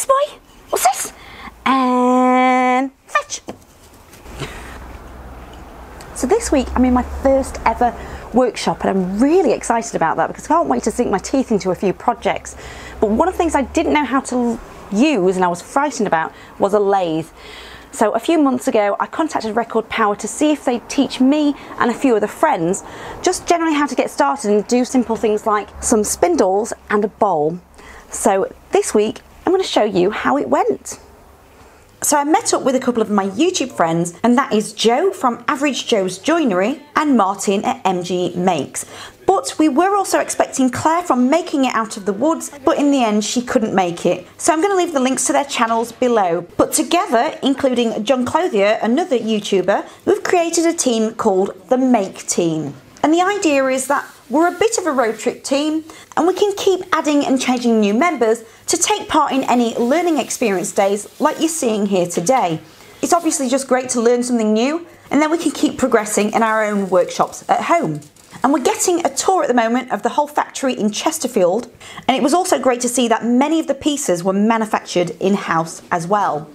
this boy? What's this? And fetch. So this week I'm in my first ever workshop, and I'm really excited about that because I can't wait to sink my teeth into a few projects. But one of the things I didn't know how to use and I was frightened about was a lathe. So a few months ago I contacted Record Power to see if they'd teach me and a few other friends just generally how to get started and do simple things like some spindles and a bowl. So this week I'm going to show you how it went. So I met up with a couple of my YouTube friends, and that is Joe from Average Joe's Joinery and Martin at MG Makes. But we were also expecting Claire from Making It Out of the Woods, but in the end she couldn't make it. So I'm going to leave the links to their channels below. But together, including John Clothier, another YouTuber, we've created a team called The Make Team. And the idea is that we're a bit of a road trip team, and we can keep adding and changing new members to take part in any learning experience days like you're seeing here today. It's obviously just great to learn something new, and then we can keep progressing in our own workshops at home. And we're getting a tour at the moment of the whole factory in Chesterfield, and it was also great to see that many of the pieces were manufactured in-house as well.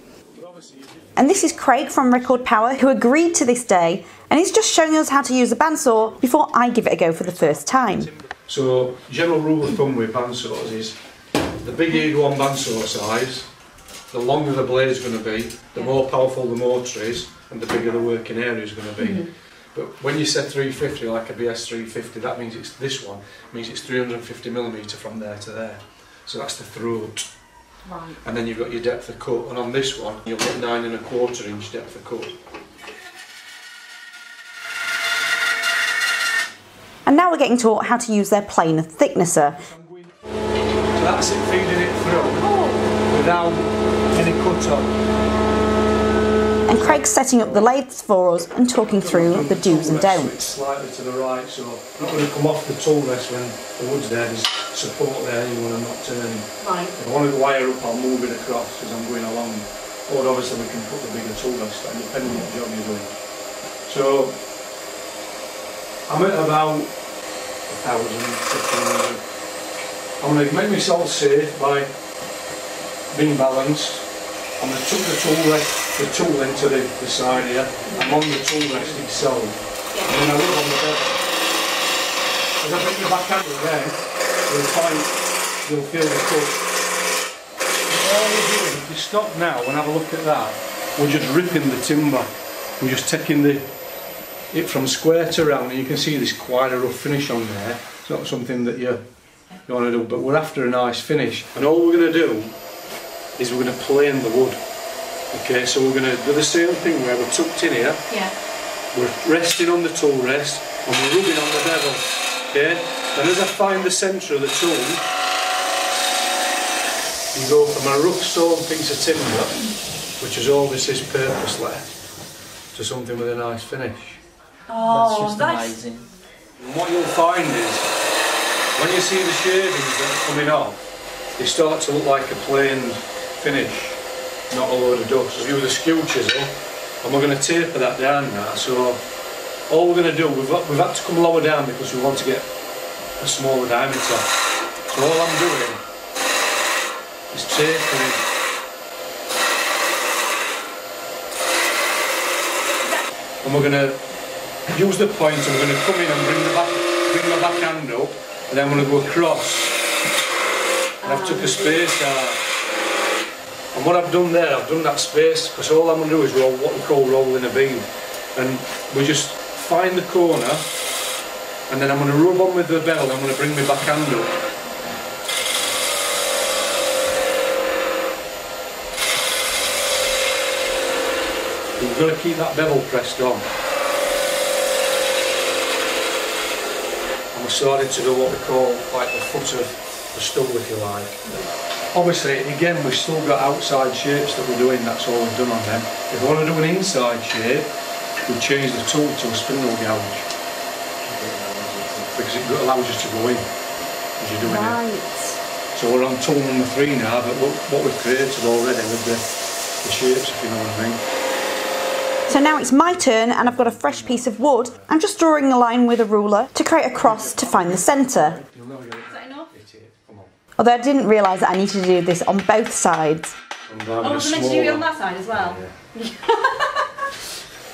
And this is Craig from Record Power, who agreed to this day, and he's just showing us how to use a bandsaw before I give it a go for the first time. So, general rule of thumb with bandsaws is the bigger you go on bandsaw size, the longer the blade is going to be, the more powerful the motor is, and the bigger the working area is going to be. Mm-hmm. But when you said 350, like a BS 350, that means it's this one. It means it's 350mm from there to there. So that's the throat. Right. And then you've got your depth of cut. And on this one, you'll get 9¼ inch depth of cut. And now we're getting taught how to use their planer thicknesser. So that's it, feeding it through without any cut on. And Craig's setting up the lathes for us and talking through the do's and don'ts. Slightly to the right, so not going to come off the tool rest when the wood's there. There's support there, you want to not turn. Right. If I want to wire up, I'll move it across as I'm going along. Or obviously we can put the bigger tool rest on, depending on what job you're doing. So I'm at about 1,000. I'm going to make myself safe by being balanced. I'm going to tuck the tool rest, the tool into the side here. I'm on the tool rest itself. And then I look on the bed. As I bring the back hand there, you'll find you'll feel the cut. All you're doing, if you stop now and have a look at that, we're just ripping the timber. We're just taking it from square to round, and you can see there's quite a rough finish on there. It's not something that you want to do, but we're after a nice finish. And all we're going to do is we're going to plane the wood. Okay, so we're going to do the same thing where we're tucked in here. Yeah. We're resting on the tool rest and we're rubbing on the bevel. Okay, and as I find the centre of the tool, you go from a rough sawn piece of timber, which is all this is purpose left, to something with a nice finish. Oh, that's amazing. And what you'll find is, when you see the shavings that are coming off, they start to look like a plain finish, not a load of dust. So you with a skew chisel, and we're going to taper that down now. So all we're going to do, we've had to come lower down because we want to get a smaller diameter. So all I'm doing is tapering. And we're going to use the point, and we're going to come in and bring the back hand up, and then we're going to go across. And I've took a space out. And what I've done there, I've done that space, because all I'm going to do is roll what we call rolling a beam. And we just find the corner, and then I'm going to rub on with the bevel, and I'm going to bring my back hand up. And we've got to keep that bevel pressed on. We started to do what we call like the foot of the stubble, if you like. Obviously, again, we've still got outside shapes that we're doing, that's all we've done on them. If we want to do an inside shape, we change the tool to a spindle gouge. Because it allows us to go in as you're doing it. So we're on tool number 3 now, but look what we've created already with the shapes, if you know what I mean. So now it's my turn, and I've got a fresh piece of wood. I'm just drawing a line with a ruler to create a cross to find the centre. Although I didn't realise that I needed to do this on both sides. Oh, was I meant to do it on that side as well? Yeah.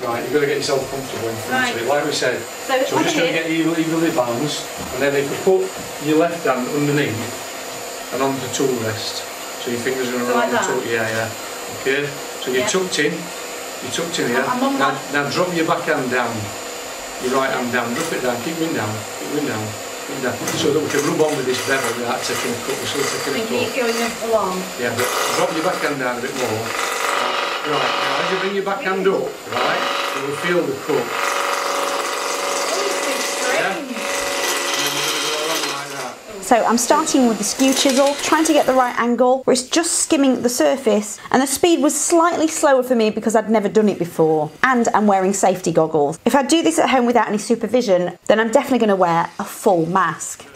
Right, you've got to get yourself comfortable in front of it, like we said. So we're just going to get evenly balanced, and then if you put your left hand underneath and on the tool rest, so your fingers are going to roll the tool. Yeah, yeah. Okay, so you're tucked in, here. Now drop your back hand down, your right hand down, drop it down, keep going down, so that we can rub on with this bevel without taking a cut. Keep going along. Yeah, but drop your back hand down a bit more. Right, now as you bring your back hand up, right, you will feel the cut. So I'm starting with the skew chisel, trying to get the right angle, where it's just skimming the surface, and the speed was slightly slower for me because I'd never done it before, and I'm wearing safety goggles. If I do this at home without any supervision, then I'm definitely going to wear a full mask.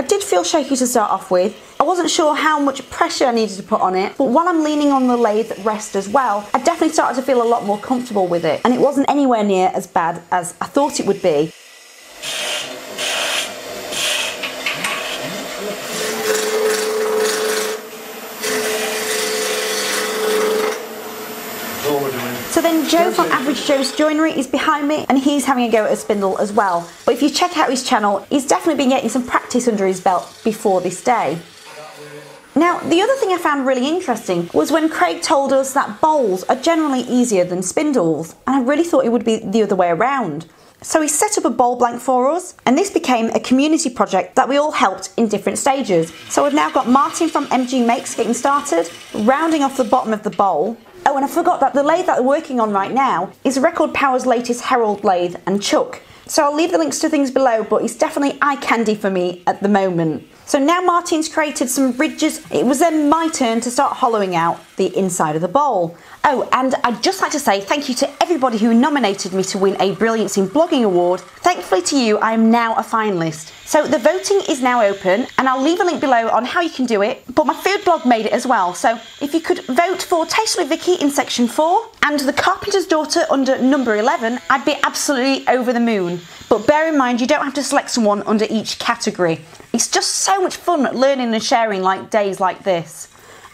I did feel shaky to start off with. I wasn't sure how much pressure I needed to put on it, but while I'm leaning on the lathe rest as well, I definitely started to feel a lot more comfortable with it, and it wasn't anywhere near as bad as I thought it would be. So then Joe from Average Joe's Joinery is behind me, and he's having a go at a spindle as well. But if you check out his channel, he's definitely been getting some practice under his belt before this day. Now, the other thing I found really interesting was when Craig told us that bowls are generally easier than spindles, and I really thought it would be the other way around. So he set up a bowl blank for us, and this became a community project that we all helped in different stages. So we've now got Martin from MG Makes getting started, rounding off the bottom of the bowl. Oh, and I forgot that the lathe that they're working on right now is Record Power's latest Herald lathe and chuck. So I'll leave the links to things below, but it's definitely eye candy for me at the moment. So now Martin's created some ridges, it was then my turn to start hollowing out the inside of the bowl. Oh, and I'd just like to say thank you to everybody who nominated me to win a Brilliance in Blogging Award. Thankfully to you, I am now a finalist. So the voting is now open, and I'll leave a link below on how you can do it, but my food blog made it as well. So if you could vote for Tastefully Vikkie in section 4 and The Carpenter's Daughter under number 11, I'd be absolutely over the moon. But bear in mind, you don't have to select someone under each category. It's just so much fun learning and sharing like days like this.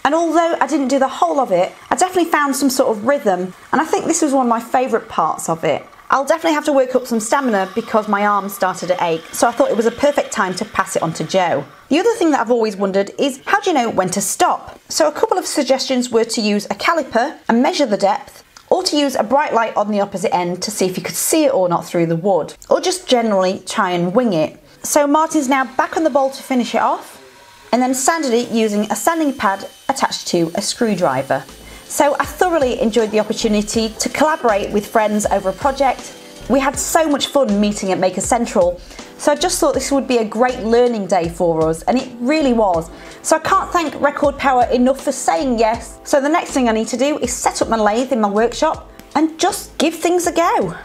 And although I didn't do the whole of it, I definitely found some sort of rhythm, and I think this was one of my favourite parts of it. I'll definitely have to work up some stamina because my arm started to ache, so I thought it was a perfect time to pass it on to Joe. The other thing that I've always wondered is, how do you know when to stop? So a couple of suggestions were to use a caliper and measure the depth, or to use a bright light on the opposite end to see if you could see it or not through the wood, or just generally try and wing it. So Martin's now back on the bowl to finish it off, and then sanded it using a sanding pad attached to a screwdriver. So I thoroughly enjoyed the opportunity to collaborate with friends over a project. We had so much fun meeting at Maker Central, so I just thought this would be a great learning day for us, and it really was. So I can't thank Record Power enough for saying yes. So the next thing I need to do is set up my lathe in my workshop and just give things a go.